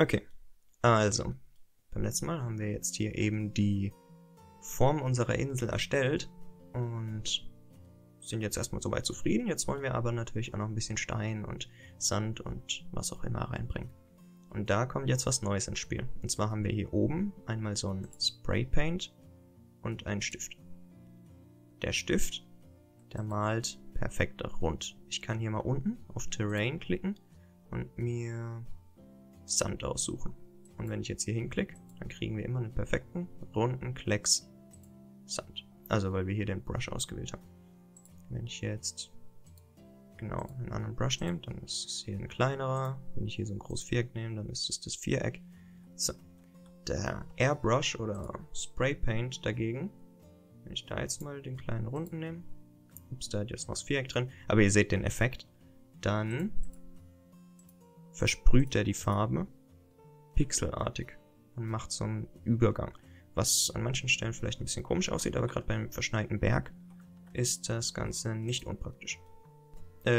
Okay, also, beim letzten Mal haben wir jetzt hier eben die Form unserer Insel erstellt und sind jetzt erstmal soweit zufrieden. Jetzt wollen wir aber natürlich auch noch ein bisschen Stein und Sand und was auch immer reinbringen. Und da kommt jetzt was Neues ins Spiel. Und zwar haben wir hier oben einmal so ein Spray Paint und einen Stift. Der Stift, der malt perfekt rund. Ich kann hier mal unten auf Terrain klicken und mir Sand aussuchen. Und wenn ich jetzt hier hinklicke, dann kriegen wir immer einen perfekten, runden Klecks Sand. Also weil wir hier den Brush ausgewählt haben. Wenn ich jetzt genau einen anderen Brush nehme, dann ist es hier ein kleinerer. Wenn ich hier so ein großes Viereck nehme, dann ist es das Viereck. So. Der Airbrush oder Spray Paint dagegen, wenn ich da jetzt mal den kleinen runden nehme, ups, da hat jetzt noch das Viereck drin, aber ihr seht den Effekt, dann versprüht er die Farbe pixelartig und macht so einen Übergang, was an manchen Stellen vielleicht ein bisschen komisch aussieht, aber gerade beim verschneiten Berg ist das Ganze nicht unpraktisch.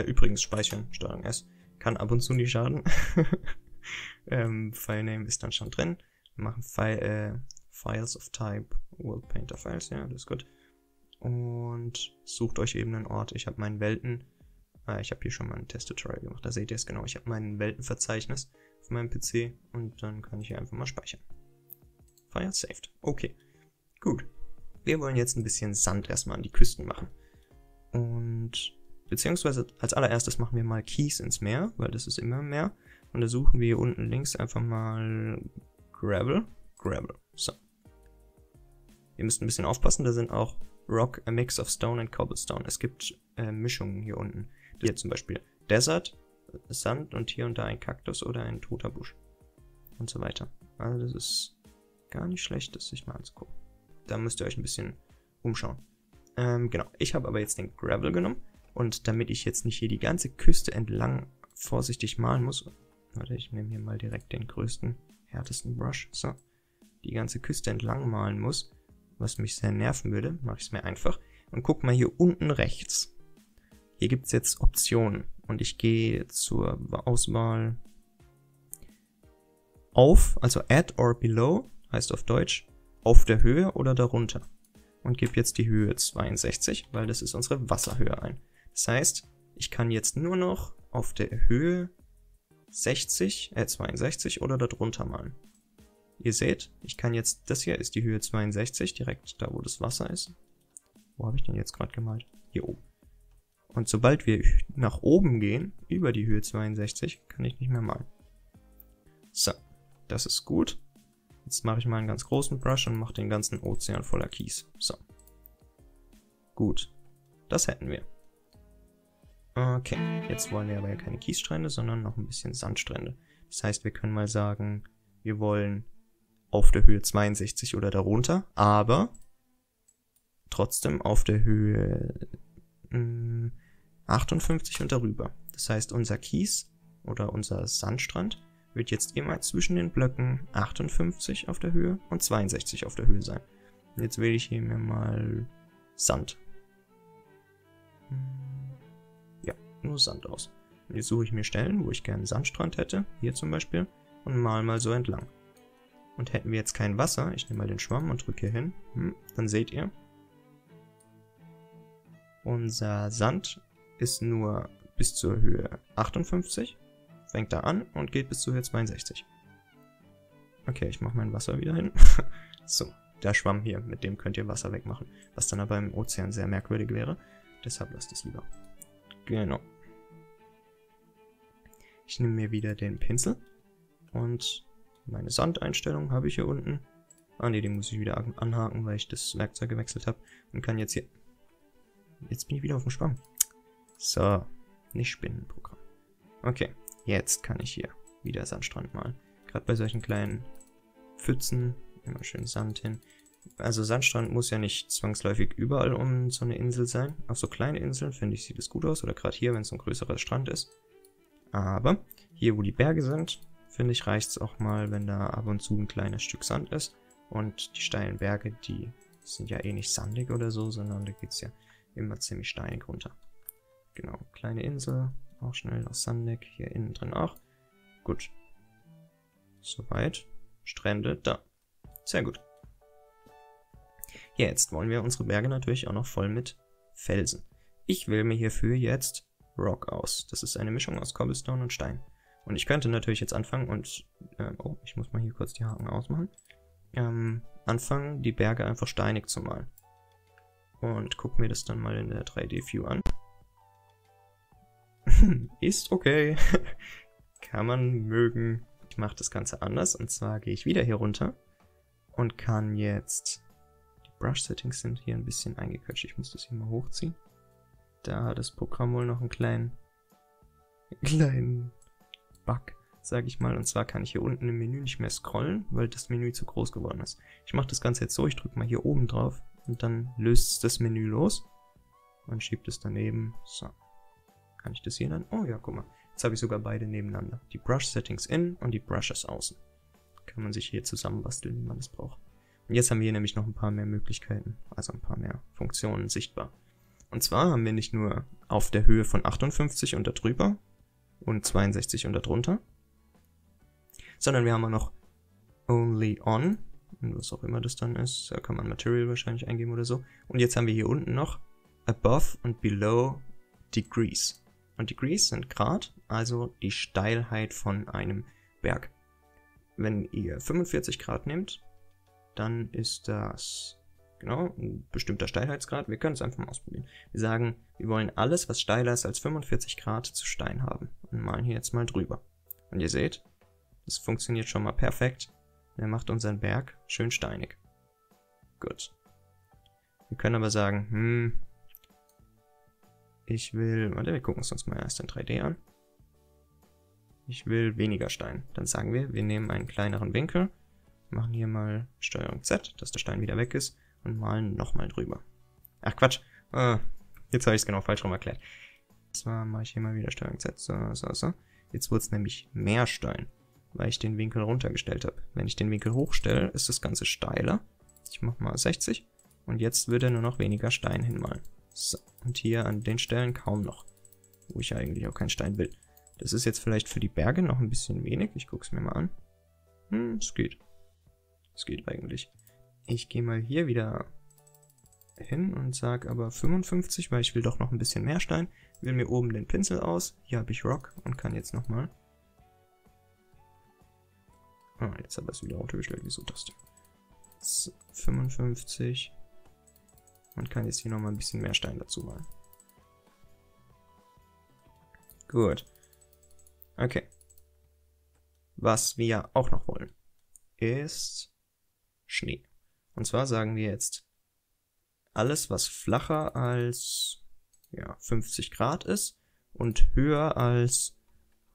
Übrigens, speichern, Steuerung S, kann ab und zu nicht schaden. Filename ist dann schon drin. Wir machen Files of Type World Painter Files, ja, das ist gut. Und sucht euch eben einen Ort. Ich habe meinen Welten, ich habe hier schon mal ein Test-Tutorial gemacht, da seht ihr es genau. Ich habe mein Weltenverzeichnis auf meinem PC und dann kann ich hier einfach mal speichern. File saved. Okay, gut. Wir wollen jetzt ein bisschen Sand erstmal an die Küsten machen. Und beziehungsweise als allererstes machen wir mal Kies ins Meer, weil das ist immer Meer. Und da suchen wir hier unten links einfach mal Gravel. So. Ihr müsst ein bisschen aufpassen, da sind auch Rock, a mix of Stone and Cobblestone. Es gibt Mischungen hier unten. Hier zum Beispiel Desert, Sand und hier und da ein Kaktus oder ein toter Busch. Und so weiter. Also das ist gar nicht schlecht, das sich mal anzugucken. Da müsst ihr euch ein bisschen umschauen. Genau, ich habe aber jetzt den Gravel genommen. Und damit ich jetzt nicht hier die ganze Küste entlang vorsichtig malen muss. Warte, ich nehme hier mal direkt den größten, härtesten Brush. So, die ganze Küste entlang malen muss, was mich sehr nerven würde, mache ich es mir einfach. Und guck mal hier unten rechts. Hier gibt es jetzt Optionen. Und ich gehe zur Auswahl auf, also add or below, heißt auf Deutsch, auf der Höhe oder darunter. Und gebe jetzt die Höhe 62, weil das ist unsere Wasserhöhe ein. Das heißt, ich kann jetzt nur noch auf der Höhe 62 oder darunter malen. Ihr seht, ich kann jetzt, das hier ist die Höhe 62, direkt da, wo das Wasser ist. Wo habe ich denn jetzt gerade gemalt? Hier oben. Und sobald wir nach oben gehen, über die Höhe 62, kann ich nicht mehr malen. So, das ist gut. Jetzt mache ich mal einen ganz großen Brush und mache den ganzen Ozean voller Kies. So. Gut. Das hätten wir. Okay. Jetzt wollen wir aber ja keine Kiesstrände, sondern noch ein bisschen Sandstrände. Das heißt, wir können mal sagen, wir wollen auf der Höhe 62 oder darunter, aber trotzdem auf der Höhe 58 und darüber. Das heißt, unser Kies oder unser Sandstrand wird jetzt immer zwischen den Blöcken 58 auf der Höhe und 62 auf der Höhe sein. Und jetzt wähle ich hier mir mal Sand. Ja, nur Sand aus. Und jetzt suche ich mir Stellen, wo ich gerne einen Sandstrand hätte, hier zum Beispiel, und mal so entlang. Und hätten wir jetzt kein Wasser, ich nehme mal den Schwamm und drücke hier hin, dann seht ihr, unser Sand ist nur bis zur Höhe 58. Fängt da an und geht bis zu Höhe 62. Okay, ich mache mein Wasser wieder hin. So, der Schwamm hier, mit dem könnt ihr Wasser wegmachen. Was dann aber im Ozean sehr merkwürdig wäre. Deshalb lasst es lieber. Genau. Ich nehme mir wieder den Pinsel. Und meine Sandeinstellung habe ich hier unten. Ah ne, den muss ich wieder anhaken, weil ich das Werkzeug gewechselt habe. Und kann jetzt hier... Jetzt bin ich wieder auf dem Schwamm. So, nicht Spinnenprogramm. Okay. Jetzt kann ich hier wieder Sandstrand malen. Gerade bei solchen kleinen Pfützen immer schön Sand hin. Also Sandstrand muss ja nicht zwangsläufig überall um so eine Insel sein. Auf so kleine Inseln, finde ich, sieht es gut aus. Oder gerade hier, wenn es ein größerer Strand ist. Aber hier, wo die Berge sind, finde ich, reicht es auch mal, wenn da ab und zu ein kleines Stück Sand ist. Und die steilen Berge, die sind ja eh nicht sandig oder so, sondern da geht es ja immer ziemlich steinig runter. Genau, kleine Insel. Auch schnell noch sandig, hier innen drin auch. Gut. Soweit. Strände, da. Sehr gut. Jetzt wollen wir unsere Berge natürlich auch noch voll mit Felsen. Ich wähle mir hierfür jetzt Rock aus. Das ist eine Mischung aus Cobblestone und Stein. Und ich könnte natürlich jetzt anfangen und... oh, ich muss mal hier kurz die Haken ausmachen. Anfangen, die Berge einfach steinig zu malen. Und guck mir das dann mal in der 3D-View an. Ist okay. Kann man mögen. Ich mache das Ganze anders. Und zwar gehe ich wieder hier runter und kann jetzt... Die Brush-Settings sind hier ein bisschen eingequetscht. Ich muss das hier mal hochziehen. Da hat das Programm wohl noch einen kleinen Bug, sage ich mal. Und zwar kann ich hier unten im Menü nicht mehr scrollen, weil das Menü zu groß geworden ist. Ich mache das Ganze jetzt so, ich drücke mal hier oben drauf und dann löst das Menü los und schiebt es daneben. So, kann ich das hier dann? Oh ja, guck mal, jetzt habe ich sogar beide nebeneinander. Die Brush Settings innen und die Brushes außen. Kann man sich hier zusammenbasteln, wie man das braucht. Und jetzt haben wir hier nämlich noch ein paar mehr Möglichkeiten, also ein paar mehr Funktionen sichtbar. Und zwar haben wir nicht nur auf der Höhe von 58 und darüber und 62 und darunter, sondern wir haben auch noch Only On, und was auch immer das dann ist, da kann man Material wahrscheinlich eingeben oder so. Und jetzt haben wir hier unten noch Above und Below Degrees. Und Degrees sind Grad, also die Steilheit von einem Berg. Wenn ihr 45 Grad nehmt, dann ist das... Genau, ein bestimmter Steilheitsgrad. Wir können es einfach mal ausprobieren. Wir sagen, wir wollen alles, was steiler ist als 45 Grad, zu Stein haben. Und malen hier jetzt mal drüber. Und ihr seht, das funktioniert schon mal perfekt. Der macht unseren Berg schön steinig. Gut. Wir können aber sagen, ich will... Warte, wir gucken es uns mal erst in 3D an. Ich will weniger Stein. Dann sagen wir, wir nehmen einen kleineren Winkel. Machen hier mal Steuerung Z, dass der Stein wieder weg ist. Und malen nochmal drüber. Ach Quatsch. Jetzt habe ich es genau falsch rum erklärt. Und zwar mache ich hier mal wieder Steuerung Z. So. Jetzt wird es nämlich mehr Stein, weil ich den Winkel runtergestellt habe. Wenn ich den Winkel hochstelle, ist das Ganze steiler. Ich mache mal 60. Und jetzt wird er nur noch weniger Stein hinmalen. So. Und hier an den Stellen kaum noch. Wo ich eigentlich auch keinen Stein will. Das ist jetzt vielleicht für die Berge noch ein bisschen wenig. Ich gucke es mir mal an. Es geht. Es geht eigentlich. Ich gehe mal hier wieder hin und sage aber 55, weil ich will doch noch ein bisschen mehr Stein. Wähle mir oben den Pinsel aus. Hier habe ich Rock und kann jetzt nochmal... Ah, jetzt hat das wieder autogestellt. Wieso das denn? So, 55. Und kann jetzt hier nochmal ein bisschen mehr Stein dazu malen. Gut. Okay. Was wir auch noch wollen, ist Schnee. Und zwar sagen wir jetzt, alles was flacher als 50 Grad ist und höher als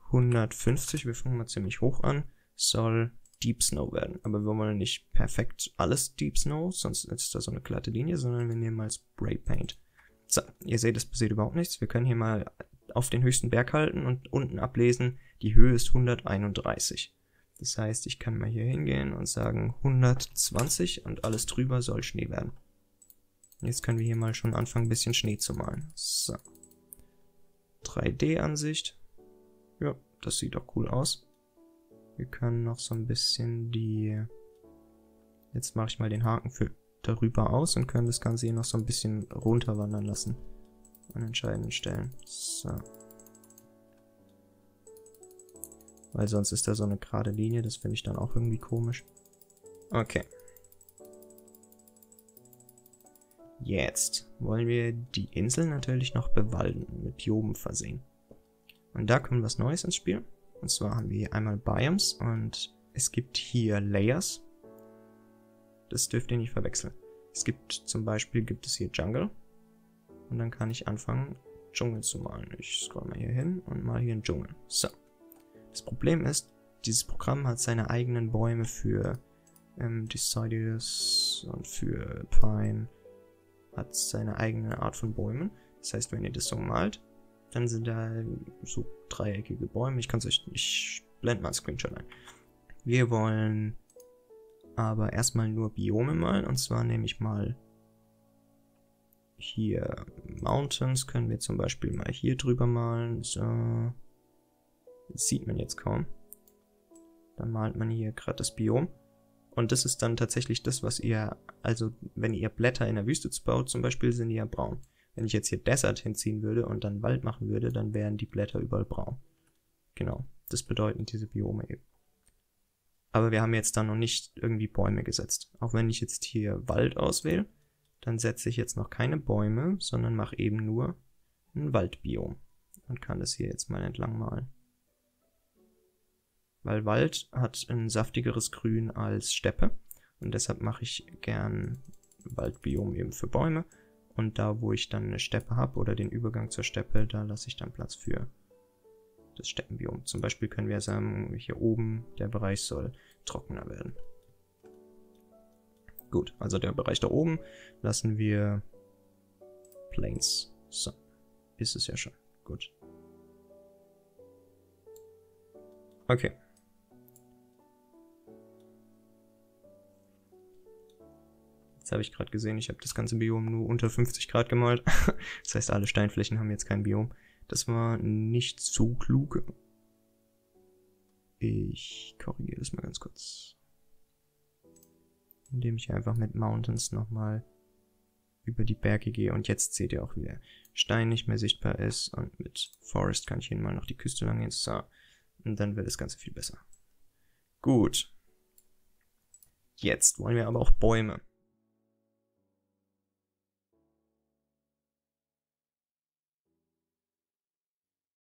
150, wir fangen mal ziemlich hoch an, soll Deep Snow werden. Aber wir wollen nicht perfekt alles Deep Snow, sonst ist da so eine glatte Linie, sondern wir nehmen mal Spray Paint. So, ihr seht, es passiert überhaupt nichts. Wir können hier mal auf den höchsten Berg halten und unten ablesen, die Höhe ist 131. Das heißt, ich kann mal hier hingehen und sagen 120 und alles drüber soll Schnee werden. Jetzt können wir hier mal schon anfangen, ein bisschen Schnee zu malen. So. 3D-Ansicht. Ja, das sieht auch cool aus. Wir können noch so ein bisschen die... Jetzt mache ich mal den Haken für darüber aus und können das Ganze hier noch so ein bisschen runterwandern lassen. An entscheidenden Stellen. So. Weil sonst ist da so eine gerade Linie, das finde ich dann auch irgendwie komisch. Okay. Jetzt wollen wir die Insel natürlich noch bewalden, mit Biomen versehen. Und da kommt was Neues ins Spiel. Und zwar haben wir hier einmal Biomes und es gibt hier Layers. Das dürft ihr nicht verwechseln. Es gibt zum Beispiel, hier Jungle. Und dann kann ich anfangen, Dschungel zu malen. Ich scroll mal hier hin und mal hier einen Dschungel. So. Das Problem ist, dieses Programm hat seine eigenen Bäume für Deciduous und für Pine, hat seine eigene Art von Bäumen. Das heißt, wenn ihr das so malt, dann sind da so dreieckige Bäume. Ich kann es euch, ich blende mal einen Screenshot ein. Wir wollen aber erstmal nur Biome malen, und zwar nehme ich mal hier Mountains, können wir zum Beispiel mal hier drüber malen, so... Das sieht man jetzt kaum. Dann malt man hier gerade das Biom. Und das ist dann tatsächlich das, was ihr, also wenn ihr Blätter in der Wüste baut zum Beispiel, sind die ja braun. Wenn ich jetzt hier Desert hinziehen würde und dann Wald machen würde, dann wären die Blätter überall braun. Genau, das bedeuten diese Biome eben. Aber wir haben jetzt da noch nicht irgendwie Bäume gesetzt. Auch wenn ich jetzt hier Wald auswähle, dann setze ich jetzt noch keine Bäume, sondern mache eben nur ein Waldbiom. Und kann das hier jetzt mal entlang malen. Weil Wald hat ein saftigeres Grün als Steppe. Und deshalb mache ich gern Waldbiom eben für Bäume. Und da, wo ich dann eine Steppe habe oder den Übergang zur Steppe, da lasse ich dann Platz für das Steppenbiom. Zum Beispiel können wir sagen, hier oben, der Bereich soll trockener werden. Gut, also der Bereich da oben lassen wir Plains. So, ist es ja schon. Gut. Okay. Jetzt habe ich gerade gesehen, ich habe das ganze Biom nur unter 50 Grad gemalt. Das heißt, alle Steinflächen haben jetzt kein Biom. Das war nicht so klug. Ich korrigiere das mal ganz kurz. Indem ich einfach mit Mountains nochmal über die Berge gehe. Und jetzt seht ihr auch, wie der Stein nicht mehr sichtbar ist. Und mit Forest kann ich hier mal noch die Küste lang gehen. So. Und dann wird das Ganze viel besser. Gut. Jetzt wollen wir aber auch Bäume.